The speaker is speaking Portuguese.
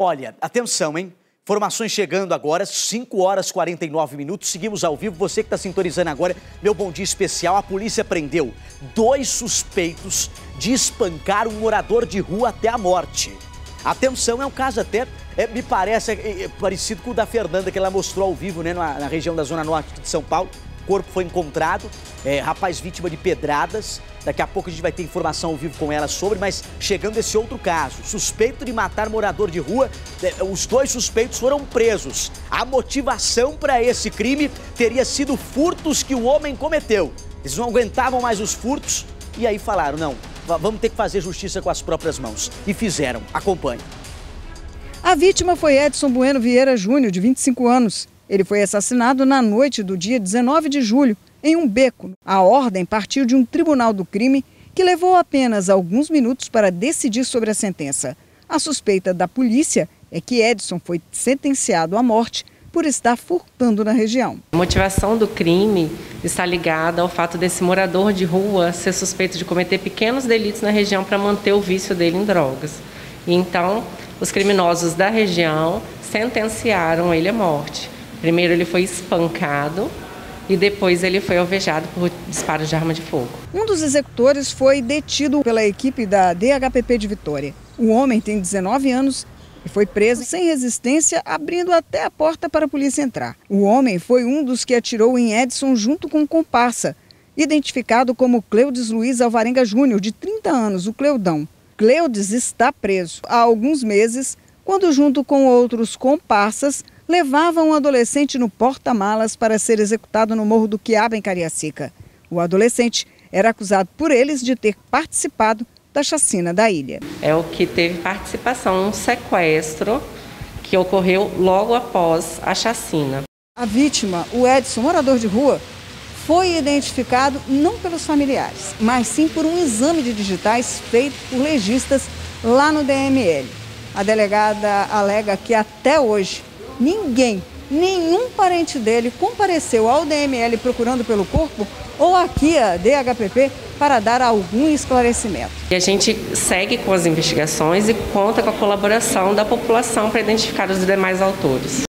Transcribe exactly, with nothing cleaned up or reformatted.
Olha, atenção, hein? Informações chegando agora, cinco horas e quarenta e nove minutos. Seguimos ao vivo. Você que está sintonizando agora, meu bom dia especial. A polícia prendeu dois suspeitos de espancar um morador de rua até a morte. Atenção, é um caso até, é, me parece, é, é, parecido com o da Fernanda, que ela mostrou ao vivo, né, na, na região da Zona Norte de São Paulo. O corpo foi encontrado, é, rapaz vítima de pedradas. Daqui a pouco a gente vai ter informação ao vivo com ela sobre, mas chegando esse outro caso, suspeito de matar morador de rua, os dois suspeitos foram presos. A motivação para esse crime teria sido furtos que o homem cometeu. Eles não aguentavam mais os furtos e aí falaram, não, vamos ter que fazer justiça com as próprias mãos. E fizeram. Acompanhe. A vítima foi Edson Bueno Vieira Júnior, de vinte e cinco anos. Ele foi assassinado na noite do dia dezenove de julho. Em um beco. A ordem partiu de um tribunal do crime que levou apenas alguns minutos para decidir sobre a sentença. A suspeita da polícia é que Edson foi sentenciado à morte por estar furtando na região. A motivação do crime está ligada ao fato desse morador de rua ser suspeito de cometer pequenos delitos na região para manter o vício dele em drogas. E então, os criminosos da região sentenciaram ele à morte. Primeiro ele foi espancado. E depois ele foi alvejado por disparos de arma de fogo. Um dos executores foi detido pela equipe da D H P P de Vitória. O homem tem dezenove anos e foi preso sem resistência, abrindo até a porta para a polícia entrar. O homem foi um dos que atirou em Edson junto com um comparsa, identificado como Cleudes Luiz Alvarenga Júnior, de trinta anos, o Cleudão. Cleudes está preso há alguns meses, quando junto com outros comparsas, levava um adolescente no porta-malas para ser executado no Morro do Quiaba, em Cariacica. O adolescente era acusado por eles de ter participado da chacina da ilha. É o que teve participação, um sequestro que ocorreu logo após a chacina. A vítima, o Edson, morador de rua, foi identificado não pelos familiares, mas sim por um exame de digitais feito por legistas lá no D M L. A delegada alega que até hoje ninguém, nenhum parente dele compareceu ao D M L procurando pelo corpo ou aqui a D H P P para dar algum esclarecimento. E a gente segue com as investigações e conta com a colaboração da população para identificar os demais autores.